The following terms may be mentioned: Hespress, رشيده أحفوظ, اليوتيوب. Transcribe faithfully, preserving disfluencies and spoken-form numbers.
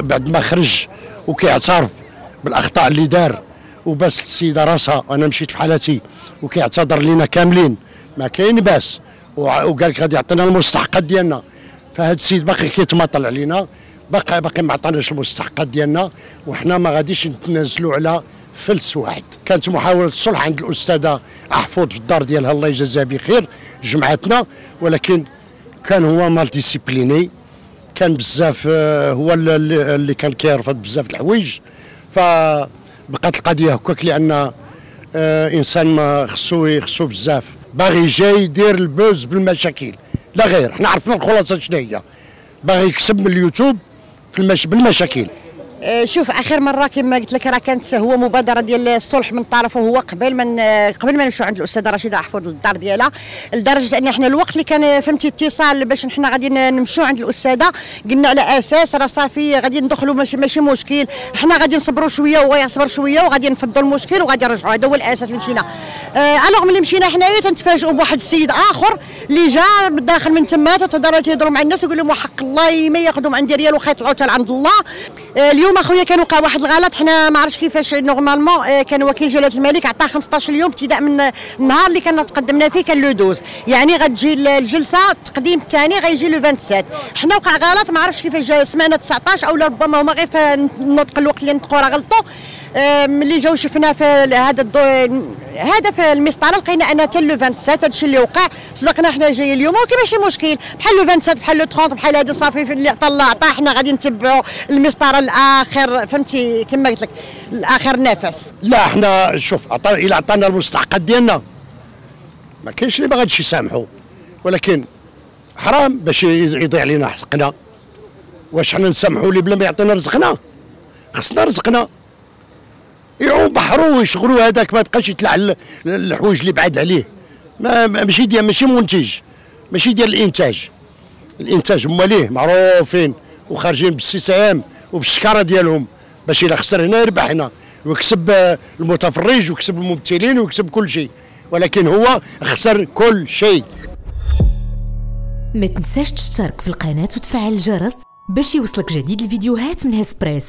بعد ما خرج وكيعترف بالاخطاء اللي دار، وباس السيده راسها انا مشيت في حالتي وكيعتذر لينا كاملين، ما كاين باس، وقال لك غادي يعطينا المستحقات ديالنا. فهاد السيد باقي كيتماطل علينا، باقي باقي ما عطاناش المستحقات ديالنا، وحنا ما غاديش نتنازلوا على فلس واحد. كانت محاوله الصلح عند الاستاذه أحفوظ في الدار ديالها الله يجازيها بخير جمعتنا، ولكن كان هو مال ديسيبليني، كان بزاف هو اللي كان كيرفض بزاف الحوايج، فبقات القضيه هكاك لان انسان ما خصو خصو بزاف باغي جاي يدير البوز بالمشاكل لا غير. حنا عرفنا الخلاصه شنو هي، باغي يكسب من اليوتيوب في المش... بالمشاكل. شوف اخر مره كما قلت لك راه كانت هو مبادره ديال الصلح من طرفه هو قبل من قبل ما نمشيو عند الاستاذه رشيده أحفوظ للدار ديالها، لدرجه ان احنا الوقت اللي كان فهمتي اتصال باش حنا غادي نمشيو عند الاستاذه قلنا على اساس راه صافي غادي ندخلوا ماشي ماشي مشكل، حنا غادي نصبروا شويه وهو يصبر شويه وغادي نفضوا المشكل وغادي نرجعوا، هذا هو الاساس اللي مشينا. الوغ ملي مشينا حنايا تنتفاجئوا بواحد السيد اخر اللي جا من داخل من تما تتهضروا تيهضروا مع الناس ويقول لهم وحق الله ما ياخذوا عندي ريال وخا يطلعوا حتى لعند الله. اليوم اخويا كان وقع واحد الغلط، حنا ما عرفتش كيفاش نورمالمون كان وكيل جلاله الملك عطاه خمسطاش يوم ابتداء من النهار اللي كنا تقدمنا فيه كان لو دوز، يعني غتجي الجلسه التقديم الثاني غيجي لو سبعة وعشرين. حنا وقع غلط ما عرفتش كيفاش جا، سمعنا تسعطاش او ربما هما غير في النطق الوقت اللي نطقوا راه غلطوا. ملي جاو شفنا في هذا هذا في المسطره لقينا ان حتى لو سبعة وعشرين هذا الشيء اللي وقع، صدقنا حنا جاي اليوم وكي ماشي مشكل بحال لو سبعة وعشرين بحال لو ثلاثين بحال هذا صافي اللي عطى الله عطاه، حنا غادي نتبعوا المسطره الاخر فهمتي كما قلت لك الاخر نفس. لا حنا شوف عطى الى عطانا المستحقات ديالنا ما كاينش اللي ما غاديش يسامحوا، ولكن حرام باش يضيع علينا حقنا. واش حنا نسامحوا اللي بلا ما يعطينا رزقنا؟ خصنا رزقنا يعوم بحرو ويشغلو، هذاك ما يبقاش يتلع الحوايج اللي بعاد عليه، ما ماشي ديال ماشي منتج، ماشي ديال الانتاج. الانتاج هما ليه معروفين وخارجين بالسيسام وبالشكاره ديالهم، باش الا خسر هنا يربح هنا ويكسب المتفرج ويكسب الممثلين ويكسب كل شيء، ولكن هو خسر كل شيء. ما تنساش تشترك في القناه وتفعل الجرس باش يوصلك جديد الفيديوهات من هسبريس.